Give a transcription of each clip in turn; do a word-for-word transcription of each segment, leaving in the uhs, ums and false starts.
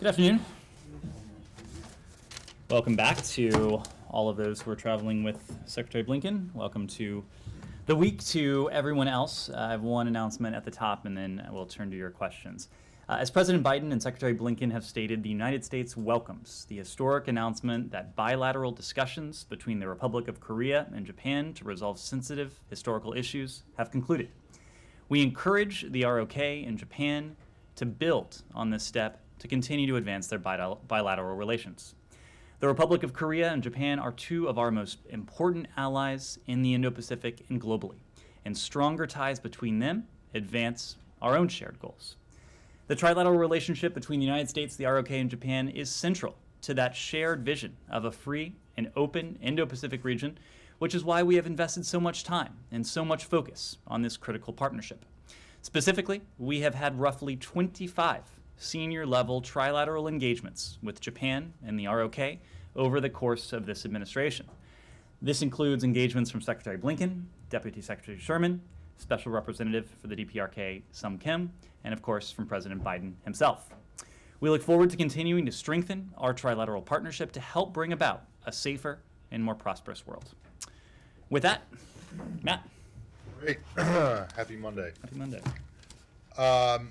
Good afternoon. Welcome back to all of those who are traveling with Secretary Blinken. Welcome to the week to everyone else. Uh, I have one announcement at the top, and then we'll turn to your questions. Uh, as President Biden and Secretary Blinken have stated, the United States welcomes the historic announcement that bilateral discussions between the Republic of Korea and Japan to resolve sensitive historical issues have concluded. We encourage the R O K and Japan to build on this step to continue to advance their bilateral relations. The Republic of Korea and Japan are two of our most important allies in the Indo-Pacific and globally, and stronger ties between them advance our own shared goals. The trilateral relationship between the United States, the R O K, and Japan is central to that shared vision of a free and open Indo-Pacific region, which is why we have invested so much time and so much focus on this critical partnership. Specifically, we have had roughly twenty-five senior-level trilateral engagements with Japan and the R O K over the course of this administration. This includes engagements from Secretary Blinken, Deputy Secretary Sherman, Special Representative for the D P R K, Sung Kim, and of course from President Biden himself. We look forward to continuing to strengthen our trilateral partnership to help bring about a safer and more prosperous world. With that, Matt. Great. Happy Monday. Happy Monday. Um,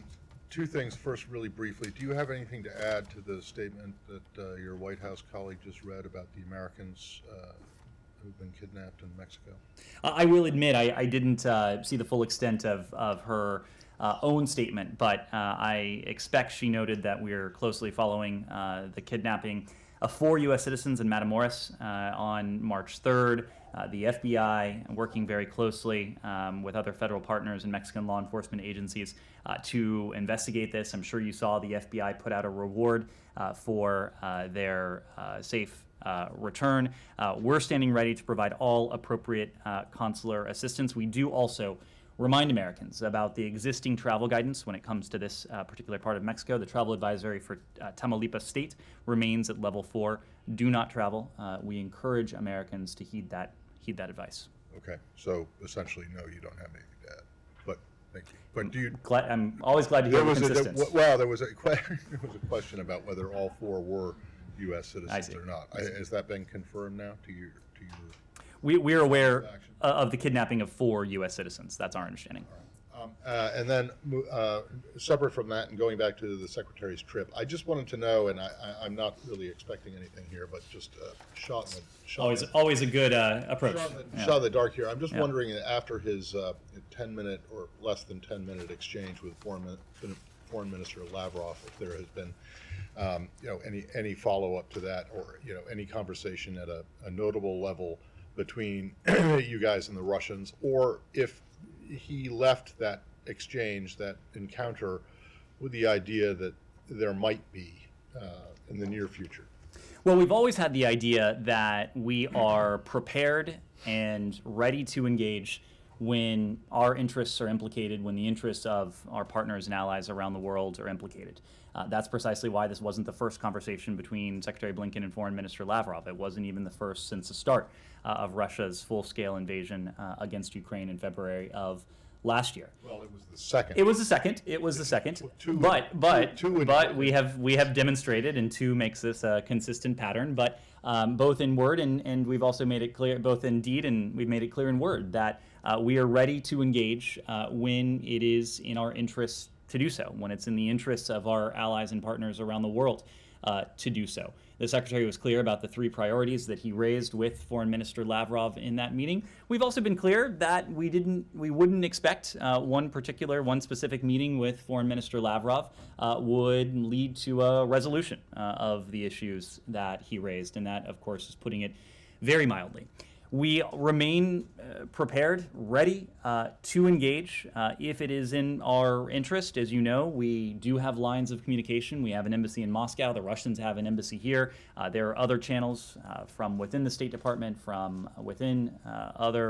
two things. First, really briefly, do you have anything to add to the statement that uh, your White House colleague just read about the Americans uh, who've been kidnapped in Mexico? Uh, I will admit I, I didn't uh, see the full extent of, of her uh, own statement, but uh, I expect she noted that we're closely following uh, the kidnapping of four U S citizens in Matamoros uh, on March third. Uh, the F B I working very closely um, with other federal partners and Mexican law enforcement agencies uh, to investigate this. I'm sure you saw the F B I put out a reward uh, for uh, their uh, safe Uh, return. Uh, we're standing ready to provide all appropriate uh, consular assistance. We do also remind Americans about the existing travel guidance when it comes to this uh, particular part of Mexico. The travel advisory for uh, Tamaulipas State remains at level four. Do not travel. Uh, we encourage Americans to heed that heed that advice. Okay. So essentially, no, you don't have anything to add. But thank you. But do you? Glad, I'm always glad to hear the consistency. Well, there was a there was a question about whether all four were U S citizens or not. I, has that been confirmed now to your, to your we, we're aware uh, of the kidnapping of four U S citizens. That's our understanding. Right. Um, uh, and then uh, separate from that and going back to the Secretary's trip, I just wanted to know, and I, I, I'm not really expecting anything here, but just uh, shot in the shot Always, in, always a good uh, approach. Shot in the, yeah. shot in the dark here. I'm just yeah. wondering, after his uh, ten-minute or less than ten-minute exchange with Foreign, Foreign Minister Lavrov, if there has been Um, you know, any any follow-up to that, or you know, any conversation at a, a notable level between you guys and the Russians, or if he left that exchange, that encounter, with the idea that there might be uh, in the near future. Well, we've always had the idea that we are prepared and ready to engage when our interests are implicated, when the interests of our partners and allies around the world are implicated. Uh, that's precisely why this wasn't the first conversation between Secretary Blinken and Foreign Minister Lavrov. It wasn't even the first since the start uh, of Russia's full-scale invasion uh, against Ukraine in February of last year. Well, it was the second. It was the second. It was the second. Two, but but two, two but we have we have demonstrated, and two makes this a consistent pattern. But um, both in word and and we've also made it clear, both in deed and we've made it clear in word that uh, we are ready to engage uh, when it is in our interests to do so, when it's in the interests of our allies and partners around the world uh, to do so. The Secretary was clear about the three priorities that he raised with Foreign Minister Lavrov in that meeting. We've also been clear that we didn't, we wouldn't expect uh, one particular, one specific meeting with Foreign Minister Lavrov uh, would lead to a resolution uh, of the issues that he raised, and that, of course, is putting it very mildly. We remain uh, prepared, ready uh, to engage uh, if it is in our interest. As you know, we do have lines of communication. We have an embassy in Moscow. The Russians have an embassy here. Uh, there are other channels uh, from within the State Department, from within uh, other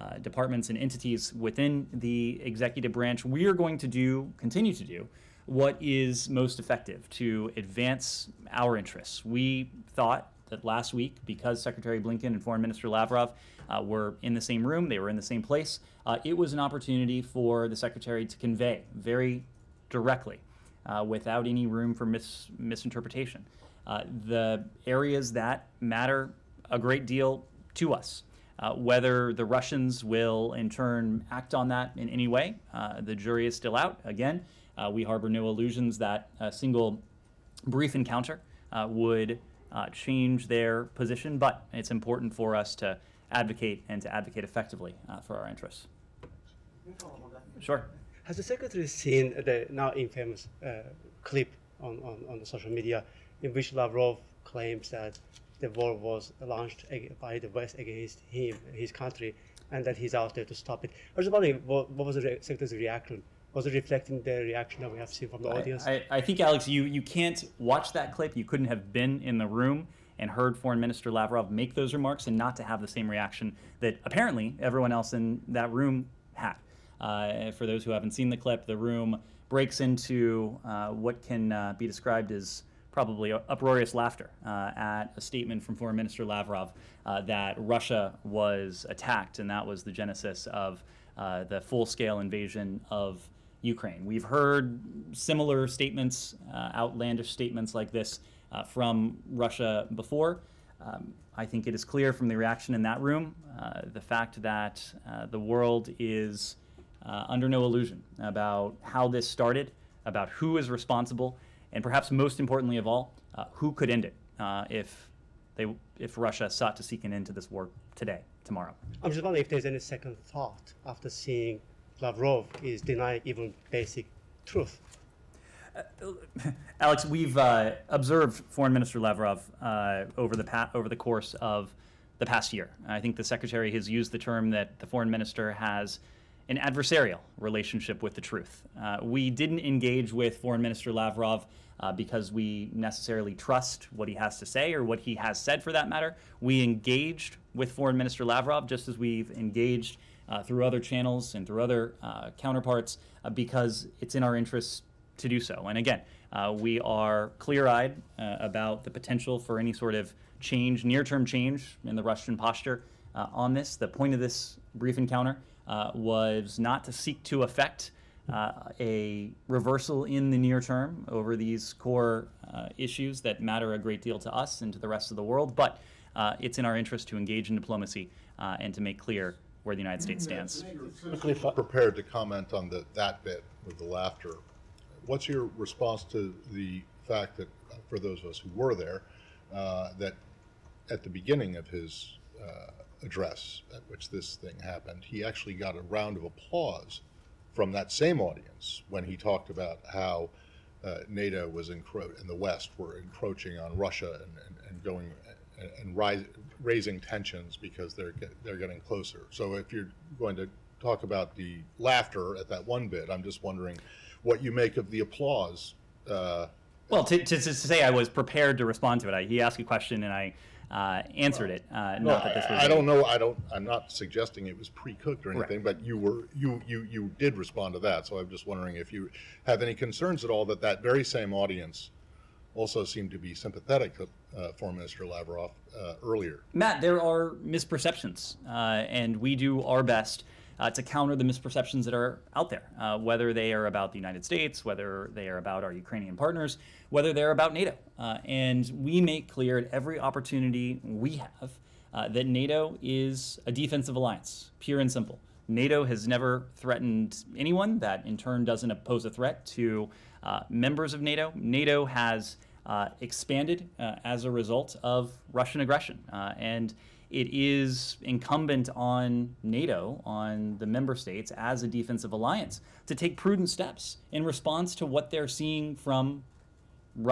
uh, departments and entities within the executive branch. We are going to do, continue to do, what is most effective to advance our interests. We thought that last week, because Secretary Blinken and Foreign Minister Lavrov uh, were in the same room, they were in the same place, uh, it was an opportunity for the Secretary to convey very directly uh, without any room for mis misinterpretation. Uh, the areas that matter a great deal to us. Uh, whether the Russians will in turn act on that in any way, uh, the jury is still out. Again, uh, we harbor no illusions that a single brief encounter uh, would uh, change their position, but it's important for us to advocate and to advocate effectively uh, for our interests. Sure. Has the Secretary seen the now infamous uh, clip on, on, on the social media in which Lavrov claims that the war was launched by the West against him, his country, and that he's out there to stop it? I was wondering, what, what was the Secretary's reaction? Was it reflecting the reaction that we have seen from the audience? I, I, I think, Alex, you, you can't watch that clip. You couldn't have been in the room and heard Foreign Minister Lavrov make those remarks and not to have the same reaction that apparently everyone else in that room had. Uh, for those who haven't seen the clip, the room breaks into uh, what can uh, be described as probably uproarious laughter uh, at a statement from Foreign Minister Lavrov uh, that Russia was attacked, and that was the genesis of uh, the full-scale invasion of Ukraine. We've heard similar statements, uh, outlandish statements like this uh, from Russia before. Um, I think it is clear from the reaction in that room, uh, the fact that uh, the world is uh, under no illusion about how this started, about who is responsible, and perhaps most importantly of all, uh, who could end it uh, if they, if Russia sought to seek an end to this war today, tomorrow? I'm just wondering if there's any second thought after seeing Lavrov is denying even basic truth. Uh, Alex, we've uh, observed Foreign Minister Lavrov uh, over the pa over the course of the past year. I think the Secretary has used the term that the Foreign Minister has an adversarial relationship with the truth. Uh, we didn't engage with Foreign Minister Lavrov Uh, because we necessarily trust what he has to say or what he has said, for that matter. We engaged with Foreign Minister Lavrov just as we've engaged uh, through other channels and through other uh, counterparts uh, because it's in our interest to do so. And again, uh, we are clear-eyed uh, about the potential for any sort of change, near-term change in the Russian posture uh, on this. The point of this brief encounter uh, was not to seek to affect Uh, a reversal in the near term over these core uh, issues that matter a great deal to us and to the rest of the world, but uh, it's in our interest to engage in diplomacy uh, and to make clear where the United States stands. I'm prepared to comment on the, that bit with the laughter. What's your response to the fact that, for those of us who were there, uh, that at the beginning of his uh, address at which this thing happened, he actually got a round of applause from that same audience when he talked about how uh, NATO was encro- and the West were encroaching on Russia and, and, and going and, and rise, raising tensions because they're get, they're getting closer. So if you're going to talk about the laughter at that one bit, I'm just wondering what you make of the applause. Uh, well, to, to, to say I was prepared to respond to it, I, he asked a question and I Uh, answered it. Uh, no, not that this was I, I don't know. I don't. I'm not suggesting it was pre-cooked or anything. Right. But you were. You you you did respond to that. So I'm just wondering if you have any concerns at all that that very same audience also seemed to be sympathetic to uh, Foreign Minister Lavrov uh, earlier. Matt, there are misperceptions, uh, and we do our best uh, to counter the misperceptions that are out there, uh, whether they are about the United States, whether they are about our Ukrainian partners, whether they're about NATO. Uh, and we make clear at every opportunity we have uh, that NATO is a defensive alliance, pure and simple. NATO has never threatened anyone. That in turn doesn't pose a threat to uh, members of NATO. NATO has uh, expanded uh, as a result of Russian aggression. Uh, and it is incumbent on NATO, on the member states as a defensive alliance, to take prudent steps in response to what they're seeing from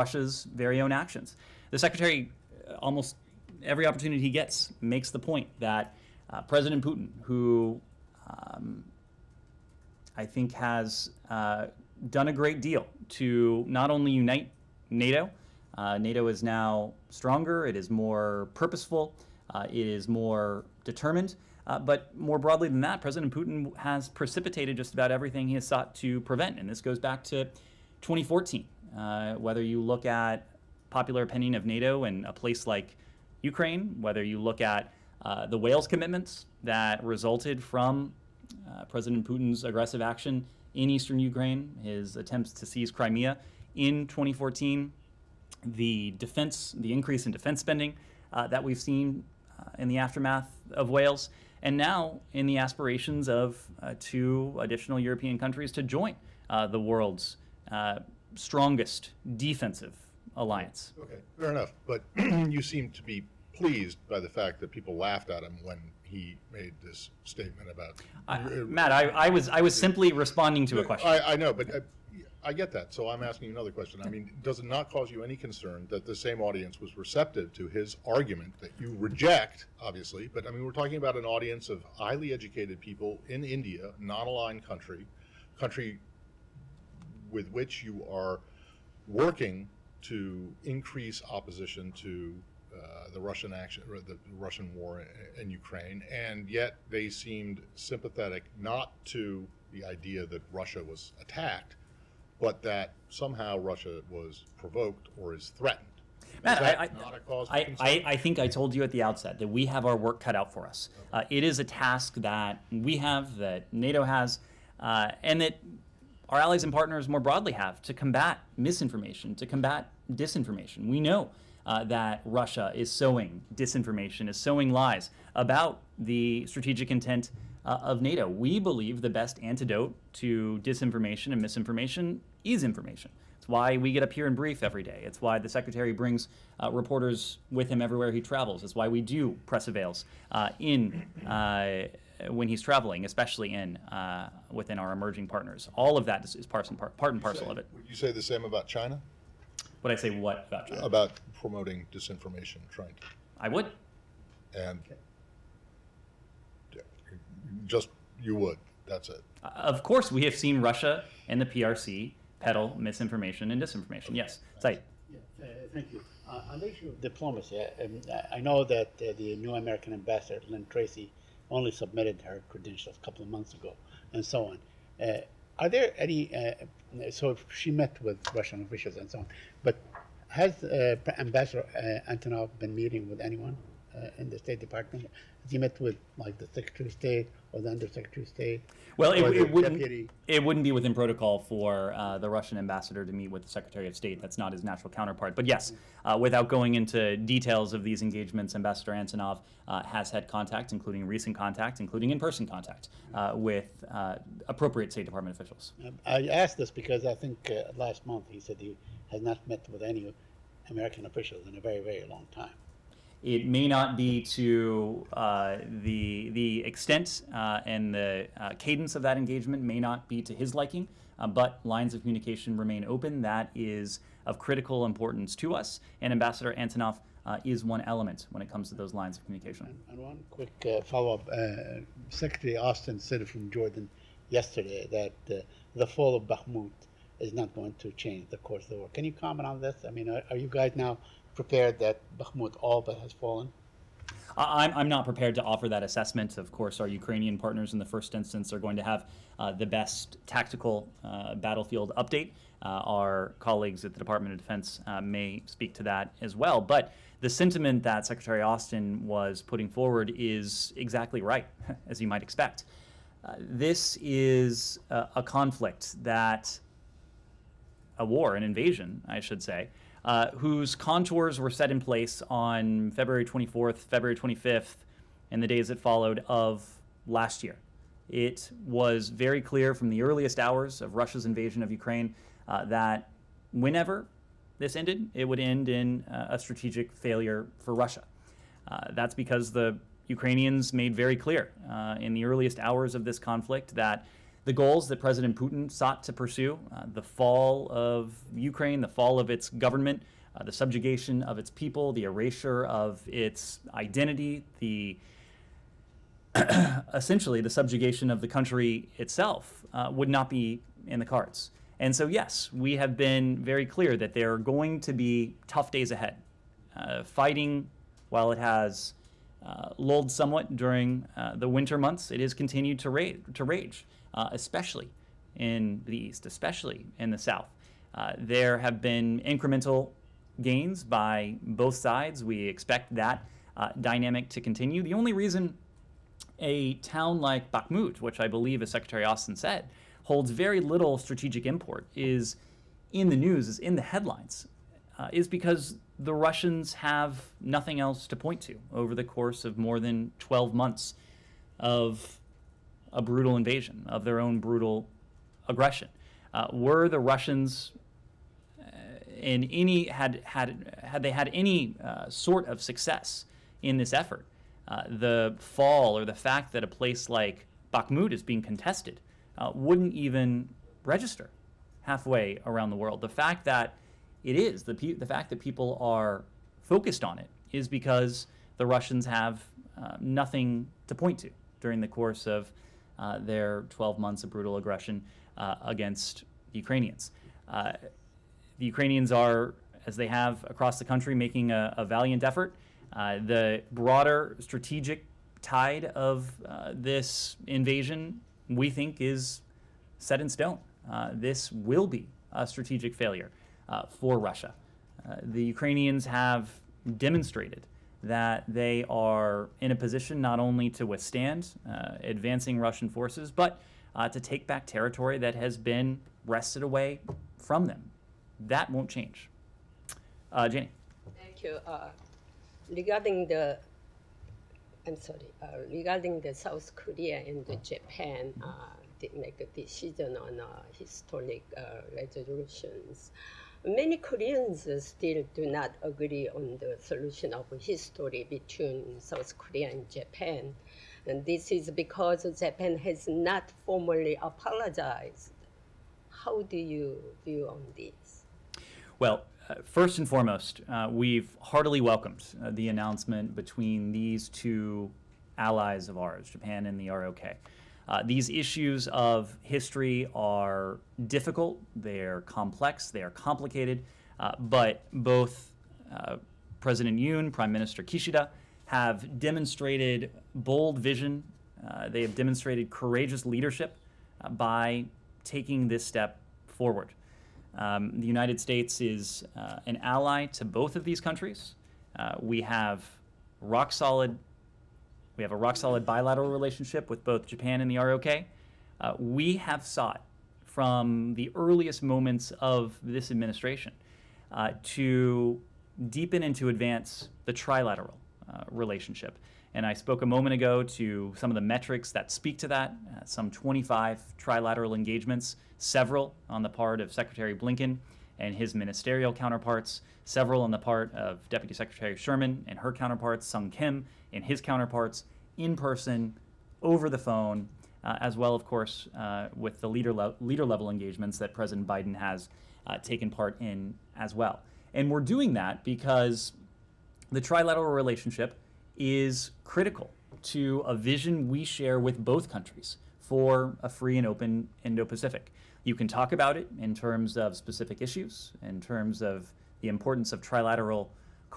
Russia's very own actions. The Secretary, almost every opportunity he gets, makes the point that uh, President Putin, who um, I think has uh, done a great deal to not only unite NATO, uh, NATO is now stronger, it is more purposeful, uh, it is more determined, uh, but more broadly than that, President Putin has precipitated just about everything he has sought to prevent, and this goes back to twenty fourteen. Uh, whether you look at popular opinion of NATO in a place like Ukraine, whether you look at uh, the Wales commitments that resulted from uh, President Putin's aggressive action in eastern Ukraine, his attempts to seize Crimea, in twenty fourteen, the defense, the increase in defense spending uh, that we've seen uh, in the aftermath of Wales, and now in the aspirations of uh, two additional European countries to join uh, the world's uh, strongest defensive alliance. Okay, fair enough. But you seem to be pleased by the fact that people laughed at him when he made this statement about I, uh, Matt. I, I was I was simply responding to a question. I, I know, but I, I get that. So I'm asking you another question. I mean, does it not cause you any concern that the same audience was receptive to his argument that you reject, obviously? But I mean, we're talking about an audience of highly educated people in India, non-aligned country, country with which you are working to increase opposition to uh, the Russian action, or the Russian war in, in Ukraine, and yet they seemed sympathetic not to the idea that Russia was attacked, but that somehow Russia was provoked or is threatened. Matt, is that I, not I, a cause for concern? I, I think I told you at the outset that we have our work cut out for us. Okay. Uh, it is a task that we have, that NATO has, uh, and that our allies and partners more broadly have, to combat misinformation, to combat disinformation. We know uh, that Russia is sowing disinformation, is sowing lies about the strategic intent uh, of NATO. We believe the best antidote to disinformation and misinformation is information. It's why we get up here and brief every day. It's why the Secretary brings uh, reporters with him everywhere he travels. It's why we do press avails uh, in uh, when he's traveling, especially in uh, within our emerging partners. All of that is, is part and, part, part and parcel say, of it. Would you say the same about China? Would I say what about China? About promoting disinformation, trying to. I would. And okay. Just you would. That's it. Uh, of course, we have seen Russia and the P R C peddle misinformation and disinformation. Okay. Yes, Saeed. Yeah, uh, thank you. Uh, on the issue of diplomacy, I, um, I know that uh, the new American ambassador, Lynn Tracy, only submitted her credentials a couple of months ago, and so on. Uh, are there any, uh, so she met with Russian officials and so on, but has uh, Ambassador uh, Antonov been meeting with anyone uh, in the State Department? Has he met with like the Secretary of State or the Undersecretary of State? Well, it, it, wouldn't, it wouldn't be within protocol for uh, the Russian ambassador to meet with the Secretary of State. That's not his natural counterpart. But yes, uh, without going into details of these engagements, Ambassador Antonov uh, has had contact, including recent contact, including in-person contact uh, with uh, appropriate State Department officials. I asked this because I think uh, last month he said he has not met with any American officials in a very, very long time. It may not be to uh, the, the extent uh, and the uh, cadence of that engagement may not be to his liking, uh, but lines of communication remain open. That is of critical importance to us, and Ambassador Antonov uh, is one element when it comes to those lines of communication. And, and one quick uh, follow-up. Uh, Secretary Austin said from Jordan yesterday that uh, the fall of Bakhmut is not going to change the course of the war. Can you comment on this? I mean, are, are you guys now prepared that Bakhmut all but has fallen? I'm, I'm not prepared to offer that assessment. Of course, our Ukrainian partners in the first instance are going to have uh, the best tactical uh, battlefield update. Uh, our colleagues at the Department of Defense uh, may speak to that as well. But the sentiment that Secretary Austin was putting forward is exactly right, as you might expect. Uh, this is a, a conflict that, a war, an invasion, I should say, Uh, whose contours were set in place on February twenty-fourth, February twenty-fifth, and the days that followed of last year. It was very clear from the earliest hours of Russia's invasion of Ukraine uh, that whenever this ended, it would end in uh, a strategic failure for Russia. Uh, that's because the Ukrainians made very clear uh, in the earliest hours of this conflict that the goals that President Putin sought to pursue, uh, the fall of Ukraine, the fall of its government, uh, the subjugation of its people, the erasure of its identity, the essentially the subjugation of the country itself uh, would not be in the cards. And so, yes, we have been very clear that there are going to be tough days ahead. Uh, fighting, while it has uh, lulled somewhat during uh, the winter months, it has continued to, ra to rage. Uh, especially in the East, especially in the South. Uh, there have been incremental gains by both sides. We expect that uh, dynamic to continue. The only reason a town like Bakhmut, which I believe, as Secretary Austin said, holds very little strategic import, is in the news, is in the headlines, uh, is because the Russians have nothing else to point to over the course of more than twelve months of a brutal invasion, of their own brutal aggression. Uh, were the Russians uh, in any had had had they had any uh, sort of success in this effort, uh, the fall or the fact that a place like Bakhmut is being contested uh, wouldn't even register halfway around the world. The fact that it is the pe the fact that people are focused on it is because the Russians have uh, nothing to point to during the course of uh, their twelve months of brutal aggression uh, against the Ukrainians. Uh, the Ukrainians are, as they have across the country, making a, a valiant effort. Uh, the broader strategic tide of uh, this invasion, we think, is set in stone. Uh, this will be a strategic failure uh, for Russia. Uh, the Ukrainians have demonstrated that they are in a position not only to withstand uh, advancing Russian forces, but uh, to take back territory that has been wrested away from them. That won't change. Uh, Jenny. Thank you. Uh, regarding the, I'm sorry, uh, regarding the South Korea and the Japan, uh, make a decision on uh, historic uh, resolutions. Many Koreans still do not agree on the solution of history between South Korea and Japan. And this is because Japan has not formally apologized. How do you view on this? Well, uh, first and foremost, uh, we've heartily welcomed uh, the announcement between these two allies of ours, Japan and the R O K. Uh, these issues of history are difficult, they're complex, they are complicated, uh, but both uh, President Yoon, Prime Minister Kishida have demonstrated bold vision, uh, they have demonstrated courageous leadership uh, by taking this step forward. Um, the United States is uh, an ally to both of these countries. Uh, we have rock solid We have a rock-solid bilateral relationship with both Japan and the R O K. Uh, we have sought from the earliest moments of this administration uh, to deepen and to advance the trilateral uh, relationship. And I spoke a moment ago to some of the metrics that speak to that, uh, some twenty-five trilateral engagements, several on the part of Secretary Blinken and his ministerial counterparts, several on the part of Deputy Secretary Sherman and her counterparts, Sung Kim and his counterparts, in person, over the phone, uh, as well, of course, uh, with the leader, le leader level engagements that President Biden has uh, taken part in as well. And we're doing that because the trilateral relationship is critical to a vision we share with both countries for a free and open Indo-Pacific. You can talk about it in terms of specific issues, in terms of the importance of trilateral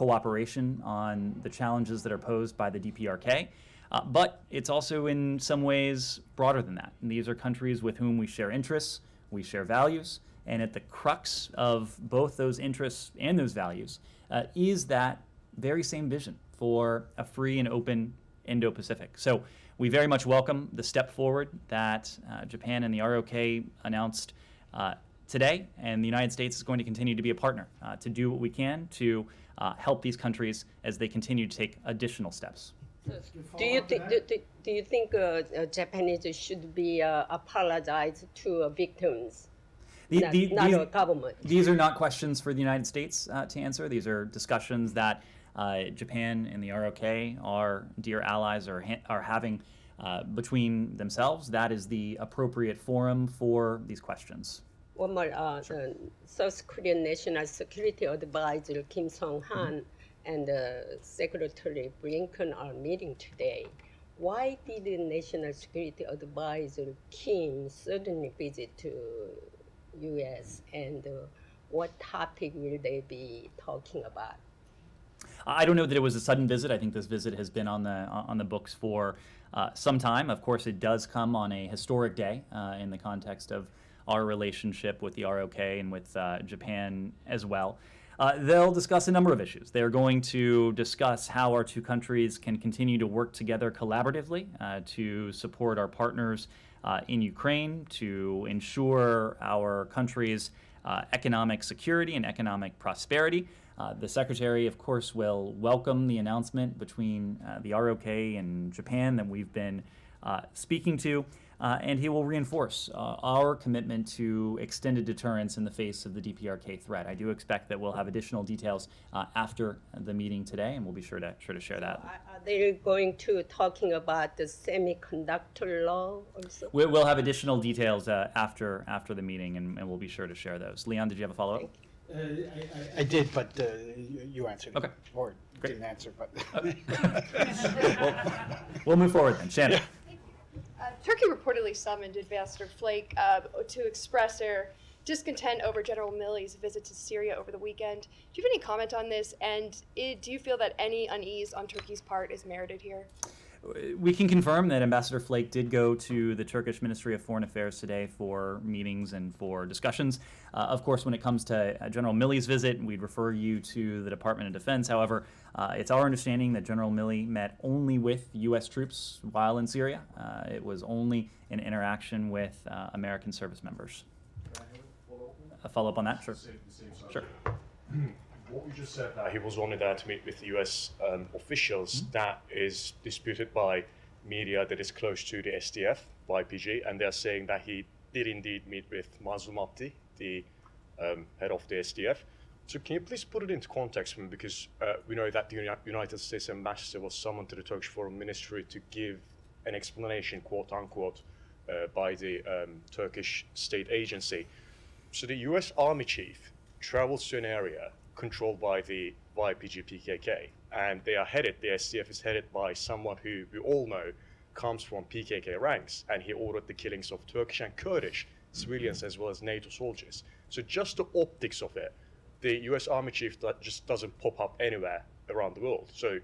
cooperation on the challenges that are posed by the D P R K, uh, but it's also in some ways broader than that. And these are countries with whom we share interests, we share values, and at the crux of both those interests and those values uh, is that very same vision for a free and open Indo-Pacific. So we very much welcome the step forward that uh, Japan and the R O K announced uh, today, and the United States is going to continue to be a partner uh, to do what we can to uh, help these countries as they continue to take additional steps. Do you, th do, do, do you think uh, uh, Japanese should be uh, apologized to uh, victims, the, not, the, not these, a government? These are not questions for the United States uh, to answer. These are discussions that Uh, Japan and the R O K, our dear allies, are, ha are having uh, between themselves. That is the appropriate forum for these questions. One more, uh, sure. uh, South Korean National Security Advisor Kim Song-han mm-hmm. and uh, Secretary Blinken are meeting today. Why did the National Security Advisor Kim suddenly visit to U S and uh, what topic will they be talking about? I don't know that it was a sudden visit. I think this visit has been on the on the books for uh, some time. Of course, it does come on a historic day uh, in the context of our relationship with the R O K and with uh, Japan as well. Uh, they'll discuss a number of issues. They're going to discuss how our two countries can continue to work together collaboratively uh, to support our partners uh, in Ukraine to ensure our country's uh, economic security and economic prosperity. Uh, the Secretary, of course, will welcome the announcement between uh, the R O K and Japan that we've been uh, speaking to, uh, and he will reinforce uh, our commitment to extended deterrence in the face of the D P R K threat. I do expect that we'll have additional details uh, after the meeting today, and we'll be sure to sure to share that. So are they going to talking about the semiconductor law? Also? We, we'll have additional details uh, after after the meeting, and, and we'll be sure to share those. Leon, did you have a follow-up? Uh, I, I did, but uh, you, you answered it. Okay. Or Great. Didn't answer, but. we'll, we'll move forward then. Shannon. Yeah. Uh, Turkey reportedly summoned Ambassador Flake uh, to express their discontent over General Milley's visit to Syria over the weekend. Do you have any comment on this? And it, do you feel that any unease on Turkey's part is merited here? We can confirm that Ambassador Flake did go to the Turkish Ministry of Foreign Affairs today for meetings and for discussions. Uh, of course, when it comes to uh, General Milley's visit, we'd refer you to the Department of Defense. However, uh, it's our understanding that General Milley met only with U S troops while in Syria. Uh, it was only an interaction with uh, American service members. Can I have a follow-up? A follow-up on that? Sure. Same, same sure. What we just said, that he was only there to meet with U S um, officials, mm-hmm. that is disputed by media that is close to the S D F, Y P G, and they're saying that he did indeed meet with Mazlum Abdi, the um, head of the S D F. So can you please put it into context for me, because uh, we know that the Uni United States ambassador was summoned to the Turkish Foreign Ministry to give an explanation, quote unquote, uh, by the um, Turkish state agency. So the U S Army chief travels to an area controlled by the Y P G P K K, and they are headed, the S D F is headed by someone who we all know comes from P K K ranks, and he ordered the killings of Turkish and Kurdish civilians as well as NATO soldiers. So just the optics of it, the U S Army chief that just doesn't pop up anywhere around the world. So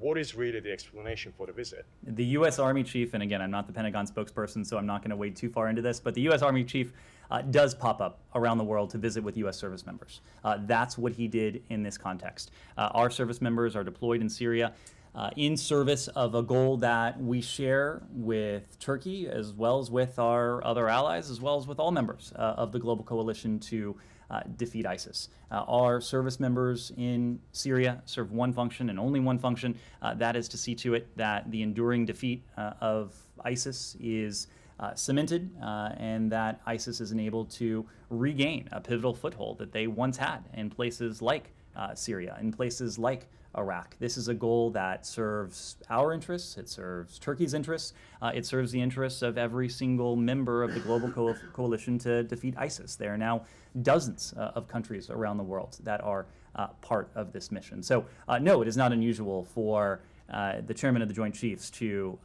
what is really the explanation for the visit? The U S Army chief, and again, I'm not the Pentagon spokesperson, so I'm not going to wade too far into this, but the U S Army chief uh, does pop up around the world to visit with U S service members. Uh, that's what he did in this context. Uh, our service members are deployed in Syria uh, in service of a goal that we share with Turkey, as well as with our other allies, as well as with all members uh, of the global coalition to Uh, defeat ISIS. Uh, our service members in Syria serve one function and only one function, uh, that is to see to it that the enduring defeat uh, of ISIS is uh, cemented uh, and that ISIS is enabled to regain a pivotal foothold that they once had in places like uh, Syria, in places like Iraq. This is a goal that serves our interests, it serves Turkey's interests, uh, it serves the interests of every single member of the global co coalition to defeat ISIS. There are now dozens uh, of countries around the world that are uh, part of this mission. So uh, no, it is not unusual for uh, the chairman of the Joint Chiefs to uh,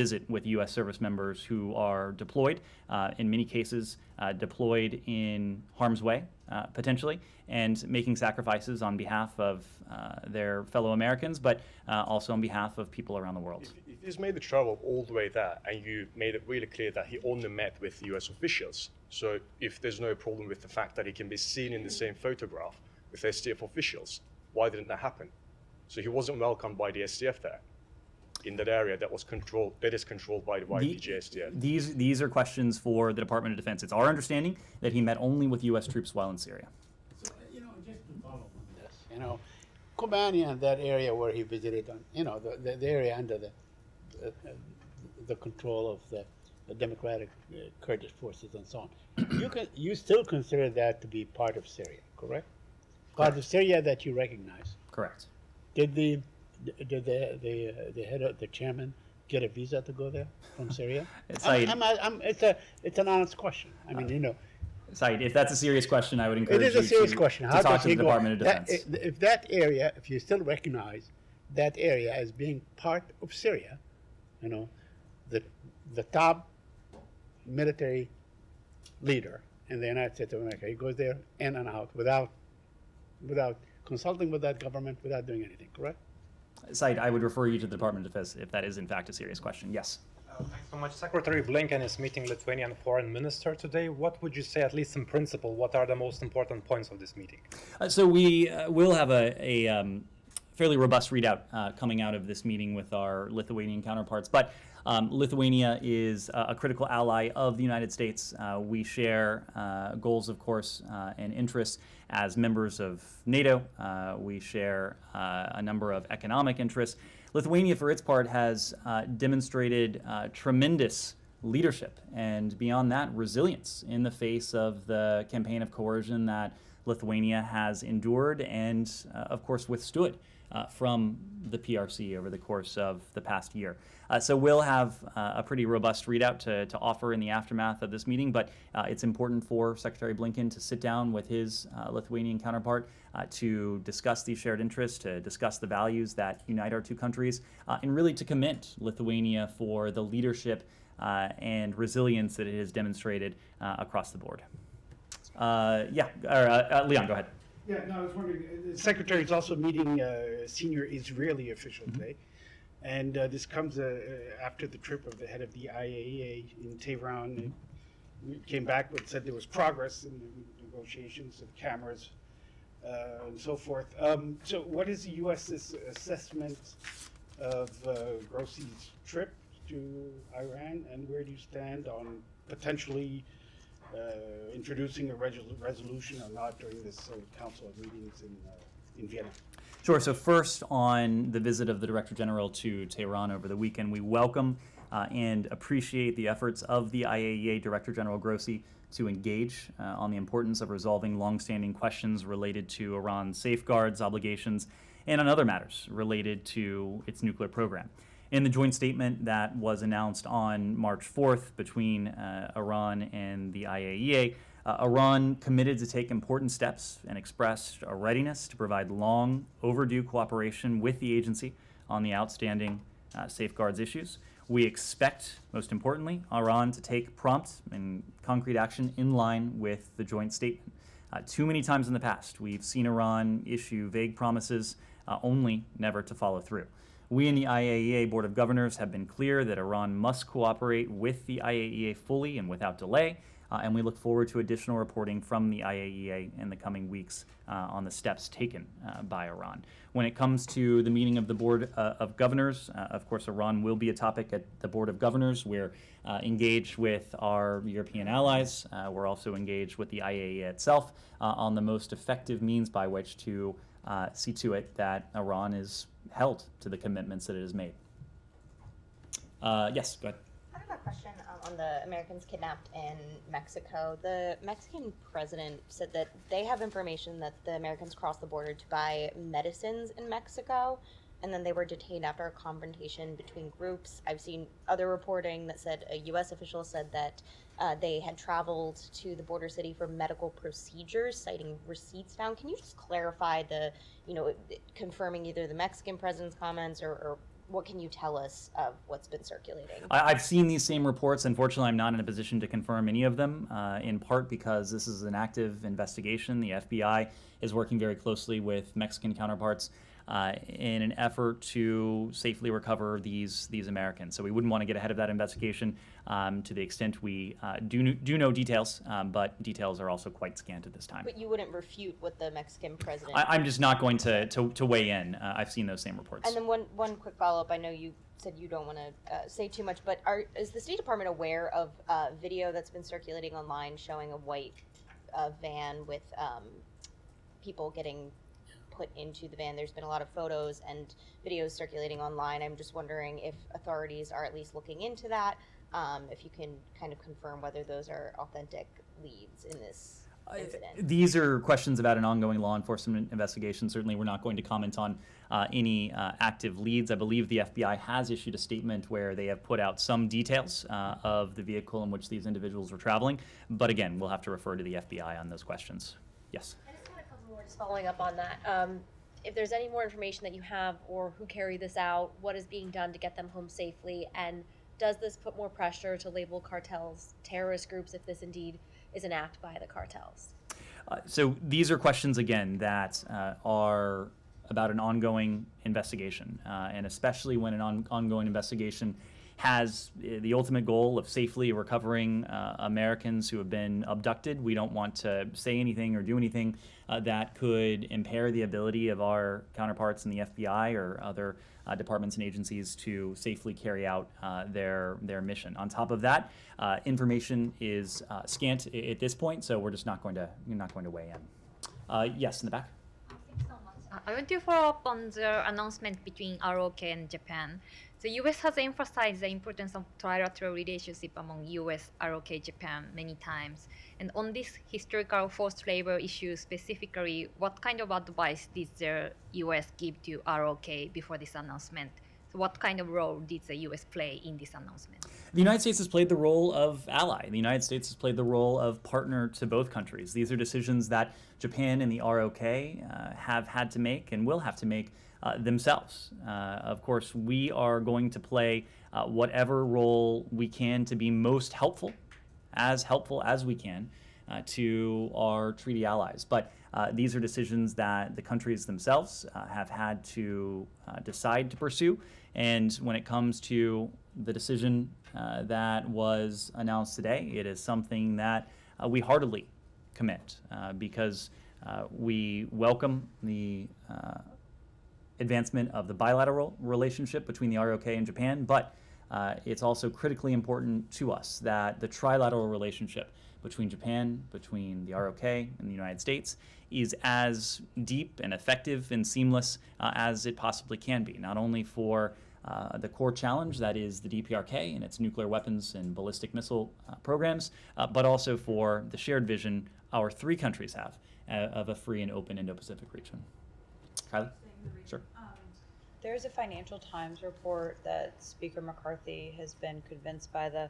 visit with U S service members who are deployed, uh, in many cases uh, deployed in harm's way, Uh, potentially, and making sacrifices on behalf of uh, their fellow Americans, but uh, also on behalf of people around the world. If, if he's made the travel all the way there, and you made it really clear that he only met with U S officials, so if there's no problem with the fact that he can be seen in the same photograph with S D F officials, why didn't that happen? So he wasn't welcomed by the S D F there, in that area that was controlled, that is controlled by the Y P G S D F. These these are questions for the Department of Defense. It's our understanding that he met only with U S troops while in Syria. So you know, just to follow up on this, you know, Kobanian, that area where he visited, on you know, the, the, the area under the the, the control of the, the Democratic uh, Kurdish forces and so on. You can you still consider that to be part of Syria, correct? Part correct. Of Syria that you recognize. Correct. Did the Did the the, the head of the chairman get a visa to go there from Syria? It's, I'm, I'm, I'm, it's a it's an honest question. I mean, uh, you know. Sorry, if that's a serious question, I would encourage you. It is a serious to, question. How to talk to the go? Department of Defense. That, if that area, if you still recognize that area as being part of Syria, you know, the the top military leader in the United States of America, he goes there in and out without without consulting with that government, without doing anything. Correct. Said, I would refer you to the Department of Defense if that is in fact a serious question. Yes. Uh, thanks so much. Secretary Blinken is meeting Lithuanian foreign minister today. What would you say, at least in principle, what are the most important points of this meeting? Uh, so we uh, will have a, a um, fairly robust readout uh, coming out of this meeting with our Lithuanian counterparts. But um, Lithuania is uh, a critical ally of the United States. Uh, we share uh, goals, of course, uh, and interests as members of NATO. Uh, we share uh, a number of economic interests. Lithuania, for its part, has uh, demonstrated uh, tremendous leadership and, beyond that, resilience in the face of the campaign of coercion that Lithuania has endured and, uh, of course, withstood uh, from the P R C over the course of the past year. Uh, so we'll have uh, a pretty robust readout to, to offer in the aftermath of this meeting, but uh, it's important for Secretary Blinken to sit down with his uh, Lithuanian counterpart uh, to discuss these shared interests, to discuss the values that unite our two countries, uh, and really to commend Lithuania for the leadership uh, and resilience that it has demonstrated uh, across the board. Uh, yeah, or, uh, uh, Leon, go ahead. Yeah, no, I was wondering, the Secretary is also meeting uh, senior Israeli officials today, mm-hmm. and uh, this comes uh, after the trip of the head of the I A E A in Tehran. Mm-hmm. It came back and said there was progress in the negotiations of cameras uh, and so forth. Um, so what is the U S's assessment of uh, Grossi's trip to Iran, and where do you stand on potentially Uh, introducing a resolution or not during this uh, Council of meetings in, uh, in Vienna? Sure. So first, on the visit of the Director General to Tehran over the weekend, we welcome uh, and appreciate the efforts of the I A E A Director General Grossi to engage uh, on the importance of resolving longstanding questions related to Iran's safeguards, obligations, and on other matters related to its nuclear program. In the joint statement that was announced on March fourth between uh, Iran and the I A E A, uh, Iran committed to take important steps and expressed a readiness to provide long overdue cooperation with the agency on the outstanding uh, safeguards issues. We expect, most importantly, Iran to take prompt and concrete action in line with the joint statement. Uh, too many times in the past, we've seen Iran issue vague promises uh, only never to follow through. We in the I A E A Board of Governors have been clear that Iran must cooperate with the I A E A fully and without delay, uh, and we look forward to additional reporting from the I A E A in the coming weeks uh, on the steps taken uh, by Iran. When it comes to the meeting of the Board uh, of Governors, uh, of course, Iran will be a topic at the Board of Governors. We're uh, engaged with our European allies. Uh, we're also engaged with the I A E A itself uh, on the most effective means by which to uh, see to it that Iran is held to the commitments that it has made. Uh, yes, go ahead. I have a question um, on the Americans kidnapped in Mexico. The Mexican president said that they have information that the Americans crossed the border to buy medicines in Mexico, and then they were detained after a confrontation between groups. I've seen other reporting that said a U S official said that uh, they had traveled to the border city for medical procedures, citing receipts found. Can you just clarify the, you know, confirming either the Mexican president's comments or, or what can you tell us of what's been circulating? I've seen these same reports. Unfortunately, I'm not in a position to confirm any of them, uh, in part because this is an active investigation. The F B I is working very closely with Mexican counterparts Uh, in an effort to safely recover these these Americans. So we wouldn't want to get ahead of that investigation um, to the extent we uh, do, do know details, um, but details are also quite scant at this time. But you wouldn't refute what the Mexican president... I, I'm just not going to, to, to weigh in. Uh, I've seen those same reports. And then one, one quick follow-up. I know you said you don't want to uh, say too much, but are, is the State Department aware of uh, video that's been circulating online showing a white uh, van with um, people getting put into the van? There's been a lot of photos and videos circulating online. I'm just wondering if authorities are at least looking into that, um, if you can kind of confirm whether those are authentic leads in this incident. Uh, these are questions about an ongoing law enforcement investigation. Certainly we're not going to comment on uh, any uh, active leads. I believe the F B I has issued a statement where they have put out some details uh, of the vehicle in which these individuals were traveling. But again, we'll have to refer to the F B I on those questions. Yes. Just following up on that, um, if there's any more information that you have or who carry this out, what is being done to get them home safely, and does this put more pressure to label cartels terrorist groups if this indeed is an act by the cartels? Uh, so these are questions, again, that uh, are about an ongoing investigation, uh, and especially when an on ongoing investigation has the ultimate goal of safely recovering uh, Americans who have been abducted. We don't want to say anything or do anything uh, that could impair the ability of our counterparts in the F B I or other uh, departments and agencies to safely carry out uh, their, their mission. On top of that, uh, information is uh, scant at this point, so we're just not going to, not going to weigh in. Uh, yes, in the back. I want to follow up on the announcement between R O K and Japan. The U S has emphasized the importance of trilateral relationship among U S, R O K, Japan many times. And on this historical forced labor issue specifically, what kind of advice did the U S give to R O K before this announcement? So what kind of role did the U S play in this announcement? The United States has played the role of ally. The United States has played the role of partner to both countries. These are decisions that Japan and the R O K uh, have had to make and will have to make uh, themselves. Uh, of course, we are going to play uh, whatever role we can to be most helpful, as helpful as we can uh, to our treaty allies. But Uh, these are decisions that the countries themselves uh, have had to uh, decide to pursue. And when it comes to the decision uh, that was announced today, it is something that uh, we heartily commit uh, because uh, we welcome the uh, advancement of the bilateral relationship between the R O K and Japan. But uh, it's also critically important to us that the trilateral relationship between Japan, between the R O K and the United States is as deep and effective and seamless uh, as it possibly can be, not only for uh, the core challenge that is the D P R K and its nuclear weapons and ballistic missile uh, programs, uh, but also for the shared vision our three countries have uh, of a free and open Indo-Pacific region. Kylie? Sure. Um, there's a Financial Times report that Speaker McCarthy has been convinced by the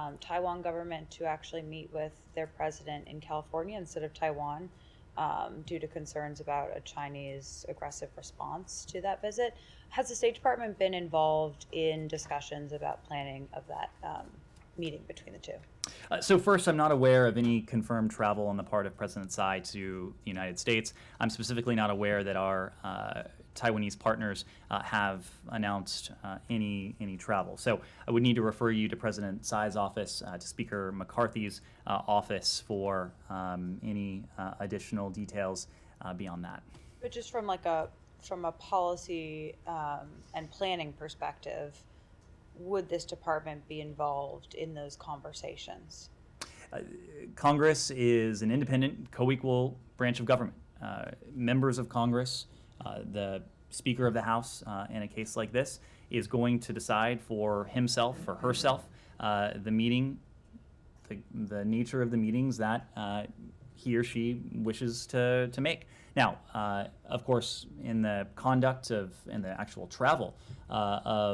Um, Taiwan government to actually meet with their president in California instead of Taiwan um, due to concerns about a Chinese aggressive response to that visit. Has the State Department been involved in discussions about planning of that um, meeting between the two? Uh, so first, I'm not aware of any confirmed travel on the part of President Tsai to the United States. I'm specifically not aware that our uh, Taiwanese partners uh, have announced uh, any any travel. So I would need to refer you to President Tsai's office, uh, to Speaker McCarthy's uh, office for um, any uh, additional details uh, beyond that. But just from like a from a policy um, and planning perspective, would this department be involved in those conversations? Uh, Congress is an independent, co-equal branch of government. Uh, members of Congress, uh, the Speaker of the House uh, in a case like this, is going to decide for himself or herself uh, the meeting, the, the nature of the meetings that uh, he or she wishes to, to make. Now, uh, of course, in the conduct of and the actual travel uh,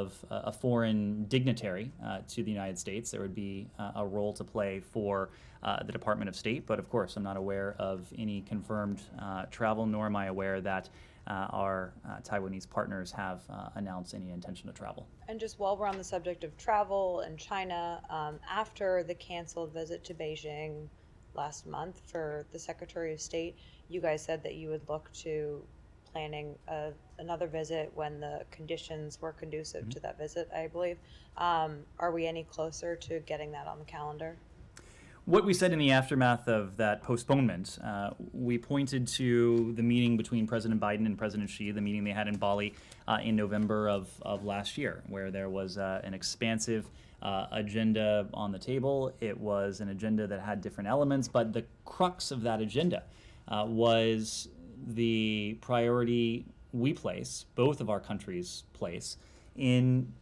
of a foreign dignitary uh, to the United States, there would be uh, a role to play for uh, the Department of State. But of course, I'm not aware of any confirmed uh, travel, nor am I aware that uh, our uh, Taiwanese partners have uh, announced any intention to travel. And just while we're on the subject of travel and China, um, after the canceled visit to Beijing last month for the Secretary of State, you guys said that you would look to planning a, another visit when the conditions were conducive mm-hmm. to that visit, I believe. Um, are we any closer to getting that on the calendar? What we said in the aftermath of that postponement, uh, we pointed to the meeting between President Biden and President Xi, the meeting they had in Bali uh, in November of, of last year, where there was uh, an expansive Uh, agenda on the table. It was an agenda that had different elements, but the crux of that agenda uh, was the priority we place, both of our countries place, in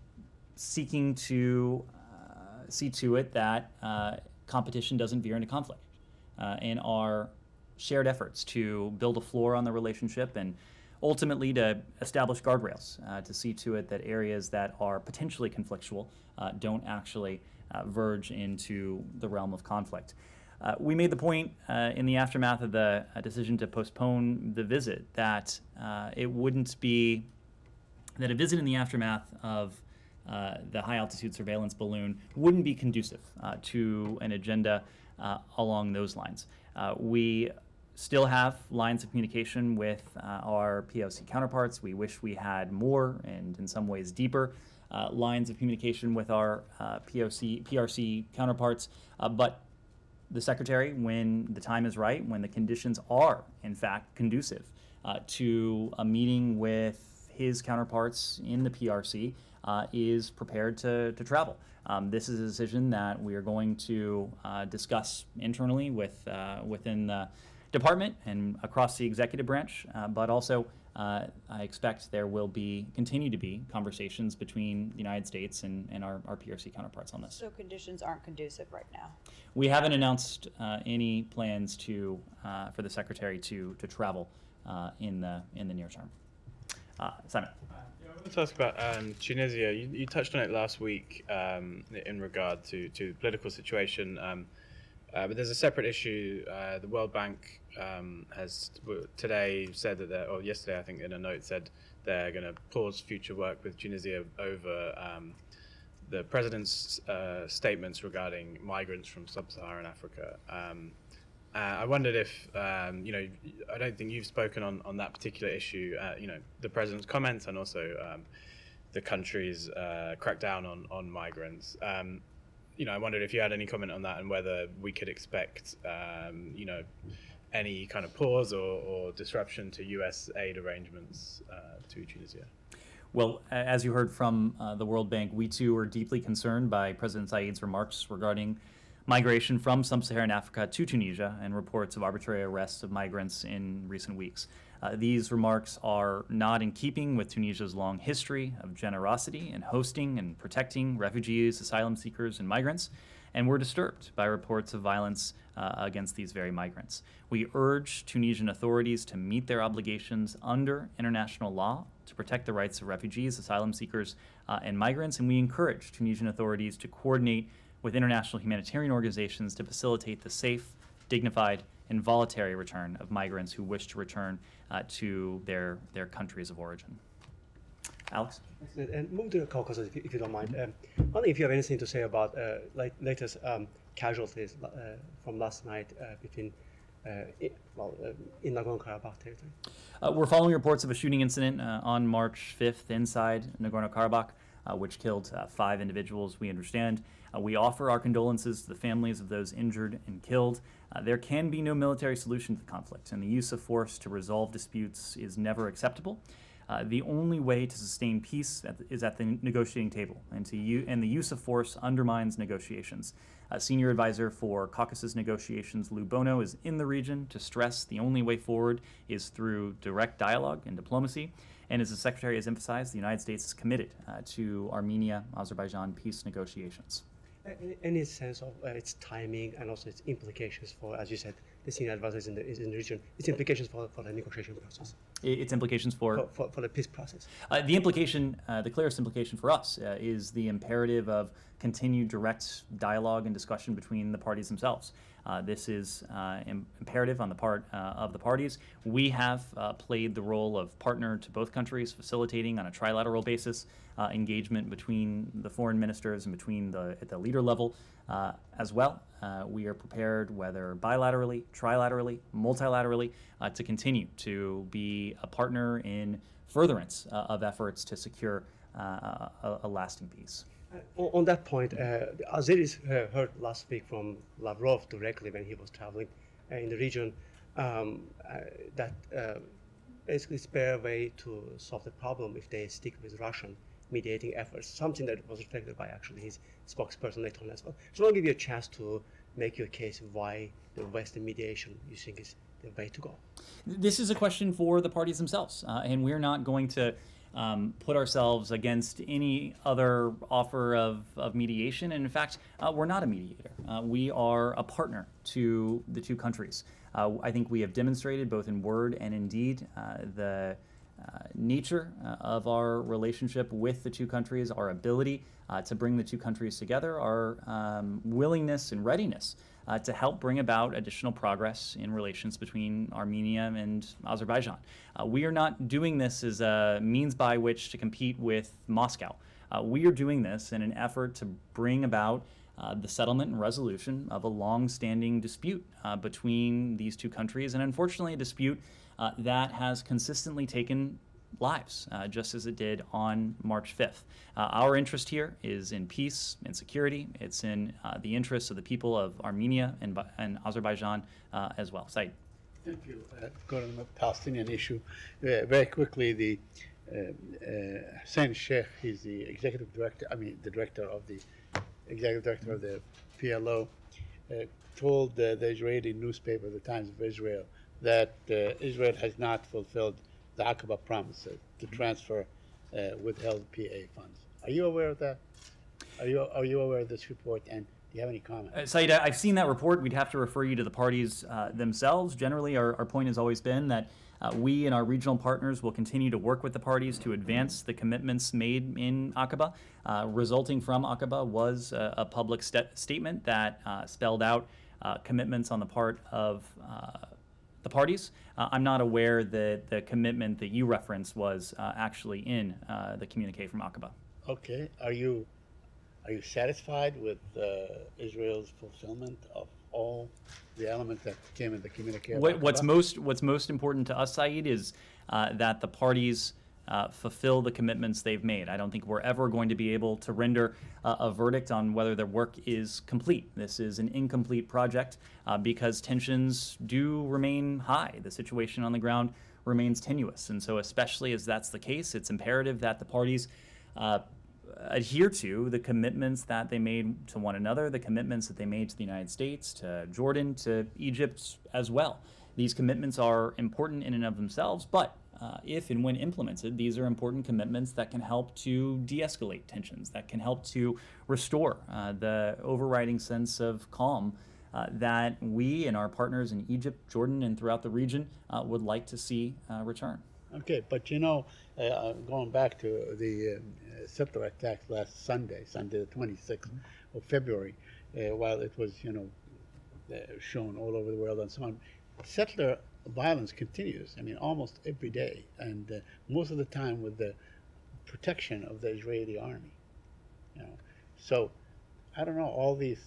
seeking to uh, see to it that uh, competition doesn't veer into conflict. Uh, and our shared efforts to build a floor on the relationship and ultimately to establish guardrails, uh, to see to it that areas that are potentially conflictual uh, don't actually uh, verge into the realm of conflict. Uh, we made the point uh, in the aftermath of the uh, decision to postpone the visit that uh, it wouldn't be, that a visit in the aftermath of uh, the high altitude surveillance balloon wouldn't be conducive uh, to an agenda uh, along those lines. Uh, we still have lines of communication with uh, our P O C counterparts. We wish we had more and in some ways deeper uh, lines of communication with our uh, P O C, P R C counterparts. Uh, but the Secretary, when the time is right, when the conditions are, in fact, conducive uh, to a meeting with his counterparts in the P R C, uh, is prepared to, to travel. Um, this is a decision that we are going to uh, discuss internally with uh, within the department and across the executive branch, uh, but also uh, I expect there will be, continue to be, conversations between the United States and, and our, our P R C counterparts on this. So conditions aren't conducive right now? We haven't announced uh, any plans to, uh, for the Secretary to, to travel uh, in the, in the near term. Uh, Simon. I want to ask about um, Tunisia. You, you touched on it last week um, in regard to, to the political situation, um, uh, but there's a separate issue. Uh, the World Bank um, has today said that, they're, or yesterday I think in a note said, they're going to pause future work with Tunisia over um, the president's uh, statements regarding migrants from Sub-Saharan Africa. Um, uh, I wondered if, um, you know, I don't think you've spoken on, on that particular issue, uh, you know, the president's comments and also um, the country's uh, crackdown on, on migrants. Um, you know, I wondered if you had any comment on that and whether we could expect, um, you know, any kind of pause or, or disruption to U S aid arrangements uh, to Tunisia. Well, as you heard from uh, the World Bank, we too are deeply concerned by President Said's remarks regarding migration from Sub-Saharan Africa to Tunisia and reports of arbitrary arrests of migrants in recent weeks. Uh, these remarks are not in keeping with Tunisia's long history of generosity in hosting and protecting refugees, asylum seekers, and migrants, and we're disturbed by reports of violence uh, against these very migrants. We urge Tunisian authorities to meet their obligations under international law to protect the rights of refugees, asylum seekers, uh, and migrants, and we encourage Tunisian authorities to coordinate with international humanitarian organizations to facilitate the safe, dignified, and voluntary return of migrants who wish to return uh, to their, their countries of origin. Alex? And moving to the Caucasus, if you, if you don't mind. Um, I wonder if you have anything to say about uh, like latest um, casualties uh, from last night uh, between Uh, it, well, uh, in Nagorno-Karabakh territory. Uh, we're following reports of a shooting incident uh, on March fifth inside Nagorno-Karabakh, uh, which killed uh, five individuals, we understand. Uh, we offer our condolences to the families of those injured and killed. Uh, there can be no military solution to the conflict, and the use of force to resolve disputes is never acceptable. Uh, the only way to sustain peace at the, is at the negotiating table, and, to u and the use of force undermines negotiations. Uh, senior advisor for Caucasus negotiations, Lou Bono, is in the region to stress the only way forward is through direct dialogue and diplomacy. And as the Secretary has emphasized, the United States is committed uh, to Armenia-Azerbaijan peace negotiations. Any sense of uh, its timing and also its implications for, as you said, the senior advisors in the, is in the region, its implications for, for the negotiation process? Its implications for? For, for, for the peace process. Uh, the implication, uh, the clearest implication for us uh, is the imperative of continued direct dialogue and discussion between the parties themselves. Uh, this is uh, im imperative on the part uh, of the parties. We have uh, played the role of partner to both countries, facilitating on a trilateral basis uh, engagement between the foreign ministers and between the, at the leader level uh, as well. Uh, we are prepared, whether bilaterally, trilaterally, multilaterally, uh, to continue to be a partner in furtherance uh, of efforts to secure uh, a, a lasting peace. Uh, on that point, uh, Azeris uh, heard last week from Lavrov directly when he was traveling uh, in the region um, uh, that uh, basically it's a fair way to solve the problem if they stick with Russian mediating efforts, something that was reflected by actually his spokesperson later on as well. So I'll give you a chance to make your case why the Western mediation you think is the way to go. This is a question for the parties themselves, uh, and we're not going to Um, put ourselves against any other offer of, of mediation. And in fact, uh, we're not a mediator. Uh, we are a partner to the two countries. Uh, I think we have demonstrated both in word and in deed uh, the uh, nature uh, of our relationship with the two countries, our ability uh, to bring the two countries together, our um, willingness and readiness Uh, to help bring about additional progress in relations between Armenia and Azerbaijan. Uh, we are not doing this as a means by which to compete with Moscow. Uh, we are doing this in an effort to bring about uh, the settlement and resolution of a long-standing dispute uh, between these two countries, and unfortunately a dispute uh, that has consistently taken lives, uh, just as it did on March fifth. Uh, our interest here is in peace and security. It's in uh, the interests of the people of Armenia and, and Azerbaijan uh, as well. Saeed. Thank you. Uh, going on the Palestinian issue, uh, very quickly, the uh, uh, Hussein Sheikh, he's the executive director, I mean, the director of the executive director of the P L O, uh, told uh, the Israeli newspaper, the Times of Israel, that uh, Israel has not fulfilled the Aqaba promise to transfer uh, withheld P A funds. Are you aware of that? Are you are you aware of this report? And do you have any comment? Uh, Saeed, I've seen that report. We'd have to refer you to the parties uh, themselves. Generally, our, our point has always been that uh, we and our regional partners will continue to work with the parties to advance the commitments made in Aqaba. Uh, resulting from Aqaba was a, a public st statement that uh, spelled out uh, commitments on the part of uh, the parties. Uh, I'm not aware that the commitment that you referenced was uh, actually in uh, the communique from Aqaba. Okay. Are you are you satisfied with uh, Israel's fulfillment of all the elements that came in the communique? What, what's most What's most important to us, Saeed, is uh, that the parties uh, fulfill the commitments they've made. I don't think we're ever going to be able to render uh, a verdict on whether their work is complete. This is an incomplete project uh, because tensions do remain high. The situation on the ground remains tenuous. And so especially as that's the case, it's imperative that the parties uh, adhere to the commitments that they made to one another, the commitments that they made to the United States, to Jordan, to Egypt as well. These commitments are important in and of themselves, but Uh, if and when implemented, these are important commitments that can help to de-escalate tensions, that can help to restore uh, the overriding sense of calm uh, that we and our partners in Egypt, Jordan, and throughout the region uh, would like to see uh, return. Okay, but you know, uh, going back to the uh, September attacks last Sunday, Sunday the twenty-sixth mm-hmm. of February, uh, while it was, you know, uh, shown all over the world and so on, settler violence continues, I mean, almost every day, and uh, most of the time with the protection of the Israeli army. You know? So, I don't know, all these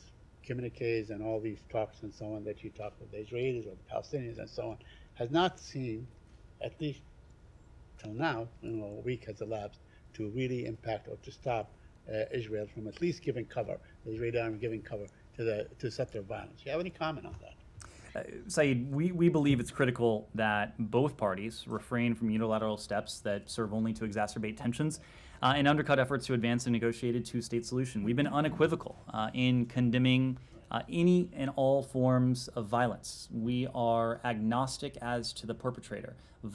communiques and all these talks and so on that you talk with the Israelis or the Palestinians and so on, has not seemed, at least till now, you know, a week has elapsed, to really impact or to stop uh, Israel from at least giving cover, the Israeli army giving cover to the to settler violence. Do you have any comment on that? Uh, Saeed, we, we believe it's critical that both parties refrain from unilateral steps that serve only to exacerbate tensions uh, and undercut efforts to advance a negotiated two-state solution. We've been unequivocal uh, in condemning uh, any and all forms of violence. We are agnostic as to the perpetrator.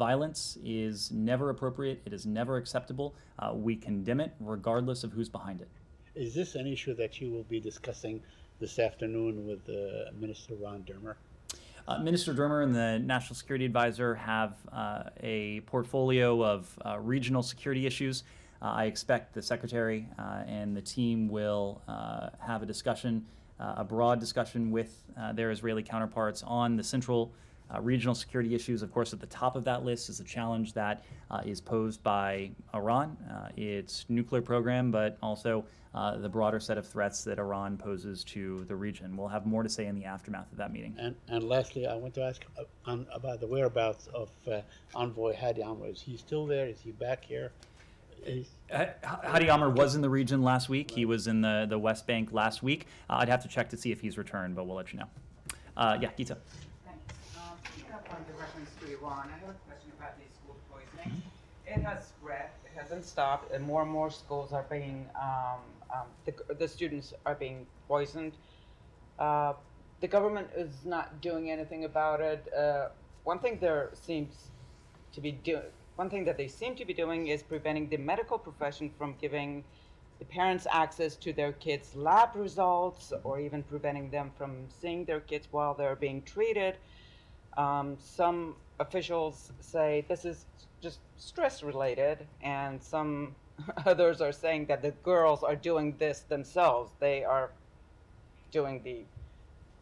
Violence is never appropriate. It is never acceptable. Uh, we condemn it regardless of who's behind it. Is this an issue that you will be discussing this afternoon with uh, Minister Ron Dermer? Uh, Minister Dermer and the National Security Advisor have uh, a portfolio of uh, regional security issues. Uh, I expect the Secretary uh, and the team will uh, have a discussion, uh, a broad discussion with uh, their Israeli counterparts on the central uh, regional security issues. Of course, at the top of that list is the challenge that uh, is posed by Iran, uh, its nuclear program, but also Uh, the broader set of threats that Iran poses to the region. We'll have more to say in the aftermath of that meeting. And, and lastly, I want to ask uh, on, about the whereabouts of uh, Envoy Hadi Amr. Is he still there? Is he back here? Is Hadi Amr was in the region last week. He was in the, the West Bank last week. Uh, I'd have to check to see if he's returned, but we'll let you know. Uh, yeah, Gita. Thanks. Uh, picking up on the reference to Iran, I have a question about the school poisoning. Mm-hmm. It has spread. It hasn't stopped, and more and more schools are being um, Um, the, the students are being poisoned. Uh, the government is not doing anything about it. Uh, one thing there seems to be do one thing that they seem to be doing is preventing the medical profession from giving the parents access to their kids' lab results, or even preventing them from seeing their kids while they're being treated. Um, some officials say this is just stress related, and some others are saying that the girls are doing this themselves. They are doing the,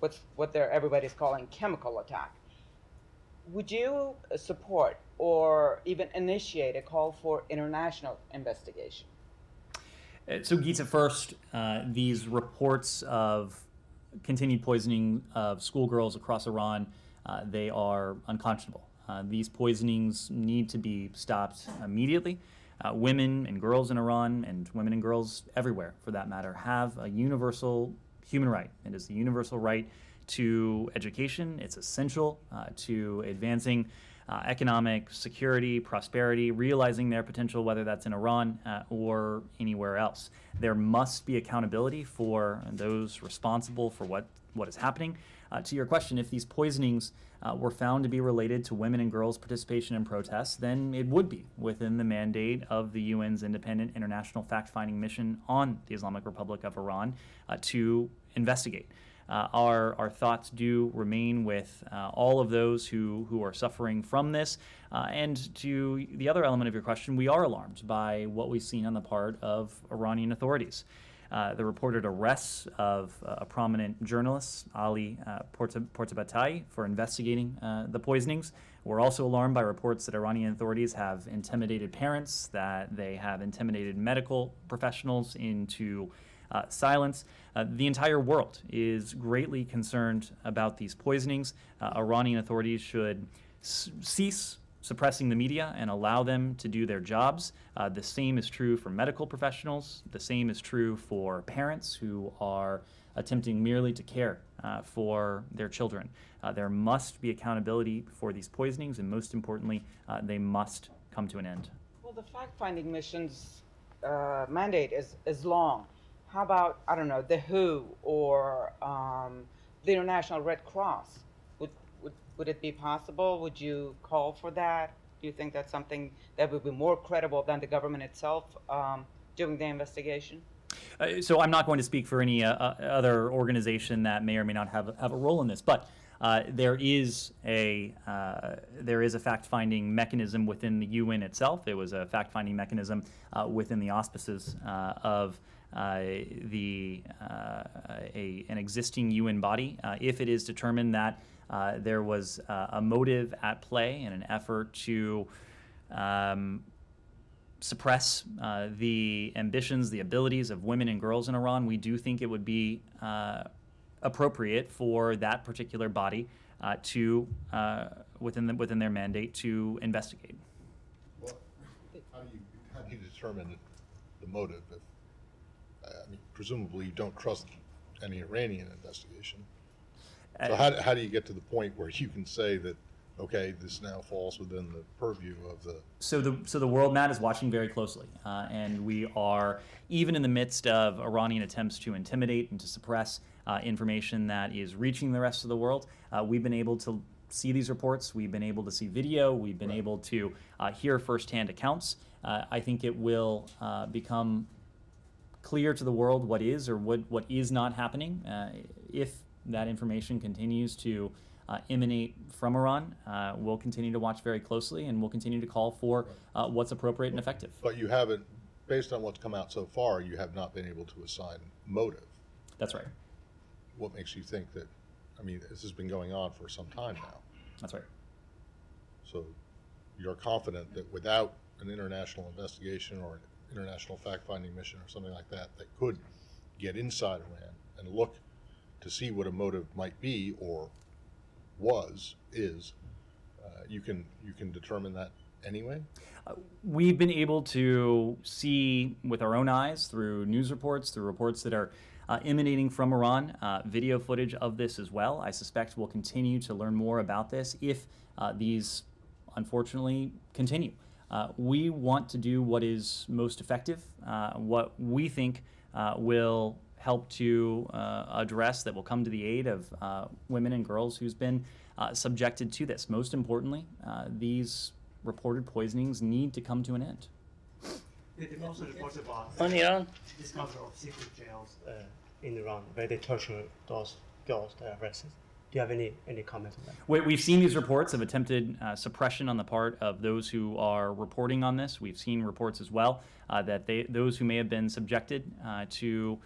what's, what they're, everybody's calling chemical attack. Would you support or even initiate a call for international investigation? So, Gita, first, uh, these reports of continued poisoning of schoolgirls across Iran, uh, they are unconscionable. Uh, these poisonings need to be stopped immediately. Uh, women and girls in Iran, and women and girls everywhere for that matter, have a universal human right. It is the universal right to education. It's essential uh, to advancing uh, economic security, prosperity, realizing their potential, whether that's in Iran uh, or anywhere else. There must be accountability for those responsible for what, what is happening. Uh, to your question, if these poisonings uh, were found to be related to women and girls' participation in protests, then it would be within the mandate of the U N's Independent International Fact-Finding Mission on the Islamic Republic of Iran uh, to investigate. Uh, our, our thoughts do remain with uh, all of those who, who are suffering from this. Uh, and to the other element of your question, we are alarmed by what we've seen on the part of Iranian authorities. Uh, the reported arrests of uh, a prominent journalist, Ali uh, Portabatai, for investigating uh, the poisonings. We're also alarmed by reports that Iranian authorities have intimidated parents, that they have intimidated medical professionals into uh, silence. Uh, the entire world is greatly concerned about these poisonings. Uh, Iranian authorities should cease suppressing the media and allow them to do their jobs. Uh, the same is true for medical professionals. The same is true for parents who are attempting merely to care uh, for their children. Uh, there must be accountability for these poisonings, and most importantly, uh, they must come to an end. Well, the fact-finding mission's uh, mandate is, is long. How about, I don't know, the W H O or um, the International Red Cross? Would it be possible? Would you call for that? Do you think that's something that would be more credible than the government itself um, doing the investigation? Uh, so I'm not going to speak for any uh, other organization that may or may not have, have a role in this, but uh, there is a uh, there is a fact-finding mechanism within the U N itself. It was a fact-finding mechanism uh, within the auspices uh, of Uh, the uh, a, an existing U N body, uh, if it is determined that uh, there was uh, a motive at play in an effort to um, suppress uh, the ambitions, the abilities of women and girls in Iran, we do think it would be uh, appropriate for that particular body uh, to uh, within the, within their mandate to investigate. Well, how do you how do you determine the motive? If I mean, presumably you don't trust any Iranian investigation. So how, how do you get to the point where you can say that, okay, this now falls within the purview of the... So the, so the world, Matt, is watching very closely. Uh, and we are, even in the midst of Iranian attempts to intimidate and to suppress uh, information that is reaching the rest of the world, uh, we've been able to see these reports. We've been able to see video. We've been right. able to uh, hear firsthand accounts. Uh, I think it will uh, become clear to the world what is or what, what is not happening. Uh, if that information continues to uh, emanate from Iran, uh, we'll continue to watch very closely, and we'll continue to call for uh, what's appropriate and effective. But you haven't, based on what's come out so far, you have not been able to assign motive. That's right. What makes you think that, I mean, this has been going on for some time now. That's right. So you're confident that without an international investigation or an international fact-finding mission or something like that that could get inside Iran and look to see what a motive might be or was, is, uh, you can you can determine that anyway? Uh, we've been able to see with our own eyes through news reports, through reports that are uh, emanating from Iran, uh, video footage of this as well. I suspect we'll continue to learn more about this if uh, these, unfortunately, continue. Uh, we want to do what is most effective, uh, what we think uh, will help to uh, address, that will come to the aid of uh, women and girls who's been uh, subjected to this. Most importantly, uh, these reported poisonings need to come to an end. It also reports about uh, Iran. This comes of secret jails uh, in Iran where they torture those girls that are arrested. Do you have any, any comments on that? Wait, we've seen these reports of attempted uh, suppression on the part of those who are reporting on this. We've seen reports as well uh, that they, those who may have been subjected uh, to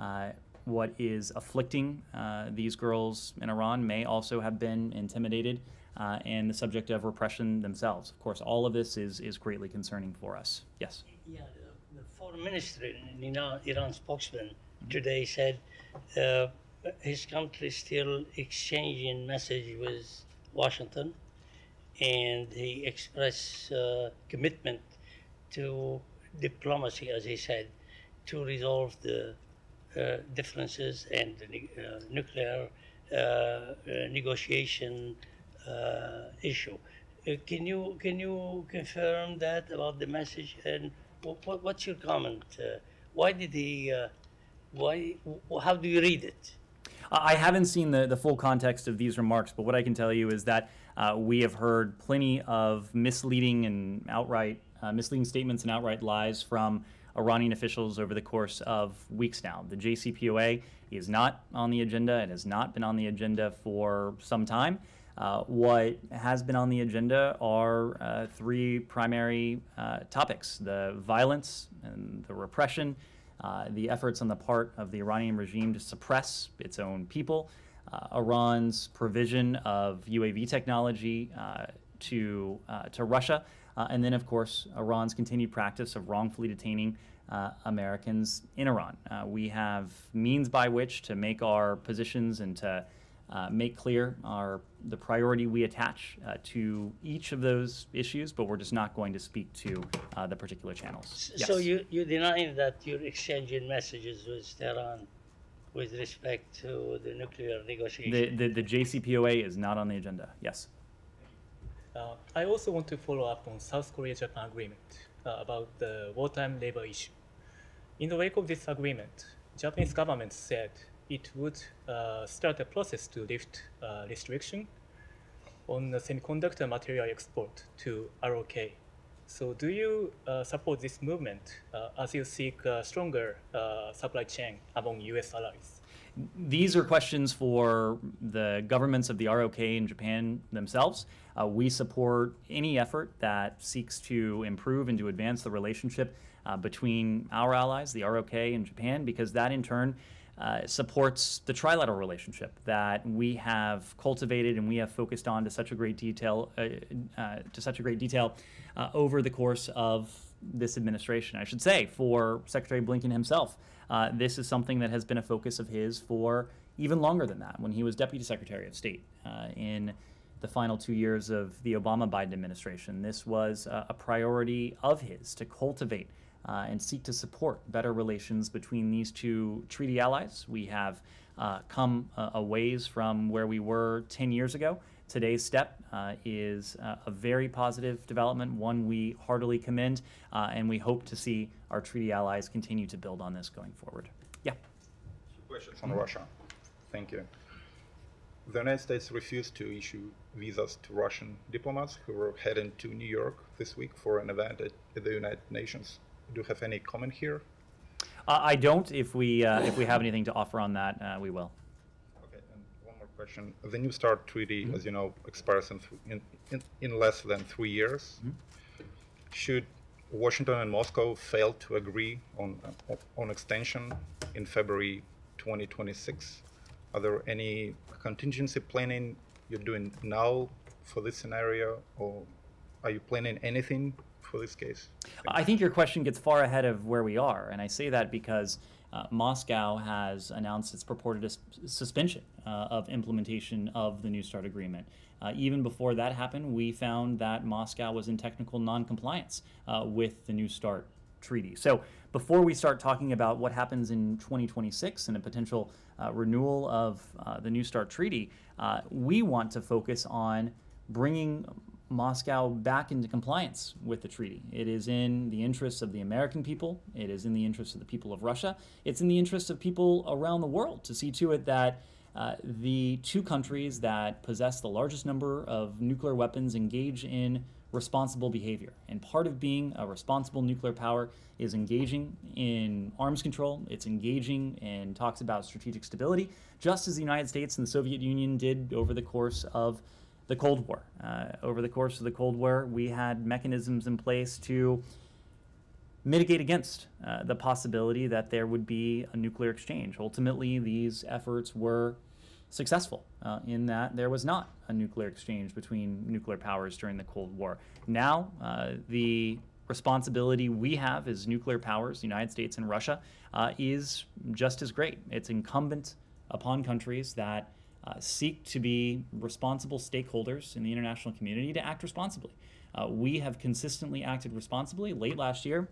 uh, what is afflicting uh, these girls in Iran may also have been intimidated uh, and the subject of repression themselves. Of course, all of this is, is greatly concerning for us. Yes? Yeah, the, the foreign minister, Iran, Iran spokesman, mm-hmm. today said uh, his country still exchanging messages with Washington. and he expressed uh, commitment to diplomacy, as he said, to resolve the uh, differences and the uh, nuclear uh, uh, negotiation uh, issue. Uh, can you can you confirm that about the message, and what, what's your comment? Uh, why did he? Uh, why? How do you read it? I haven't seen the, the full context of these remarks, but what I can tell you is that uh, we have heard plenty of misleading and outright uh, misleading statements and outright lies from Iranian officials over the course of weeks now. The J C P O A is not on the agenda. It has not been on the agenda for some time. Uh, what has been on the agenda are uh, three primary uh, topics: the violence and the repression, Uh, the efforts on the part of the Iranian regime to suppress its own people, uh, Iran's provision of U A V technology uh, to, uh, to Russia, uh, and then, of course, Iran's continued practice of wrongfully detaining uh, Americans in Iran. Uh, we have means by which to make our positions and to uh, make clear our, the priority we attach uh, to each of those issues, but we're just not going to speak to uh, the particular channels. Yes. So you, you deny that you're exchanging messages with Tehran with respect to the nuclear negotiation? The, the, the J C P O A is not on the agenda, yes. Uh, I also want to follow up on South Korea-Japan agreement uh, about the wartime labor issue. In the wake of this agreement, Japanese government said it would uh, start a process to lift uh, restriction on the semiconductor material export to R O K. So do you uh, support this movement uh, as you seek a stronger uh, supply chain among U S allies? These are questions for the governments of the R O K and Japan themselves. Uh, we support any effort that seeks to improve and to advance the relationship uh, between our allies, the R O K and Japan, because that in turn Uh, supports the trilateral relationship that we have cultivated and we have focused on to such a great detail, uh, uh, to such a great detail, uh, over the course of this administration. I should say, for Secretary Blinken himself, uh, this is something that has been a focus of his for even longer than that. When he was Deputy Secretary of State uh, in the final two years of the Obama-Biden administration, this was uh, a priority of his to cultivate Uh, and seek to support better relations between these two treaty allies. We have uh, come a, a ways from where we were ten years ago. Today's step uh, is uh, a very positive development, one we heartily commend, uh, and we hope to see our treaty allies continue to build on this going forward. Yeah. Two questions on Russia. Thank you. The United States refused to issue visas to Russian diplomats who were heading to New York this week for an event at, at the United Nations. Do you have any comment here? Uh, I don't. If we uh, if we have anything to offer on that, uh, we will. Okay. And one more question: the New START treaty, mm-hmm. as you know, expires in, th in in less than three years. Mm-hmm. Should Washington and Moscow fail to agree on uh, on extension in February twenty twenty-six? Are there any contingency planning you're doing now for this scenario, or are you planning anything for this case? I think your question gets far ahead of where we are, and I say that because uh, Moscow has announced its purported suspension uh, of implementation of the New START agreement. Uh, even before that happened, we found that Moscow was in technical non-compliance uh, with the New START treaty. So before we start talking about what happens in twenty twenty-six and a potential uh, renewal of uh, the New START treaty, uh, we want to focus on bringing Moscow back into compliance with the treaty. It is in the interests of the American people. It is in the interests of the people of Russia. It's in the interests of people around the world to see to it that uh, the two countries that possess the largest number of nuclear weapons engage in responsible behavior. And part of being a responsible nuclear power is engaging in arms control. It's engaging and talks about strategic stability, just as the United States and the Soviet Union did over the course of the Cold War. Uh, over the course of the Cold War, we had mechanisms in place to mitigate against uh, the possibility that there would be a nuclear exchange. Ultimately, these efforts were successful uh, in that there was not a nuclear exchange between nuclear powers during the Cold War. Now, uh, the responsibility we have as nuclear powers, the United States and Russia, uh, is just as great. It's incumbent upon countries that uh, seek to be responsible stakeholders in the international community to act responsibly. Uh, we have consistently acted responsibly. Late last year,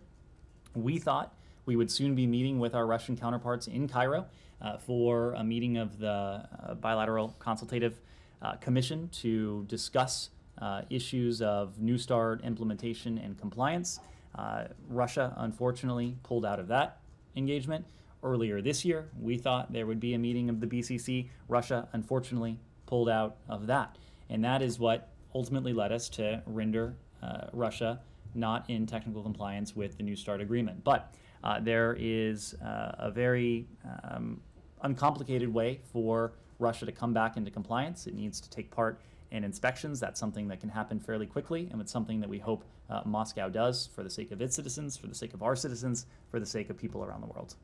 we thought we would soon be meeting with our Russian counterparts in Cairo uh, for a meeting of the uh, Bilateral Consultative uh, Commission to discuss uh, issues of New START implementation and compliance. Uh, Russia, unfortunately, pulled out of that engagement. Earlier this year, we thought there would be a meeting of the B C C. Russia, unfortunately, pulled out of that. And that is what ultimately led us to render uh, Russia not in technical compliance with the New START agreement. But uh, there is uh, a very um, uncomplicated way for Russia to come back into compliance. It needs to take part in inspections. That's something that can happen fairly quickly, and it's something that we hope uh, Moscow does for the sake of its citizens, for the sake of our citizens, for the sake of people around the world.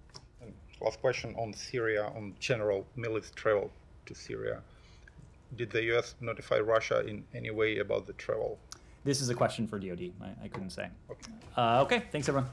And last question on Syria, on general military travel to Syria. Did the U S notify Russia in any way about the travel? This is a question for D O D. I, I couldn't say. Okay. Uh, okay. Thanks, everyone.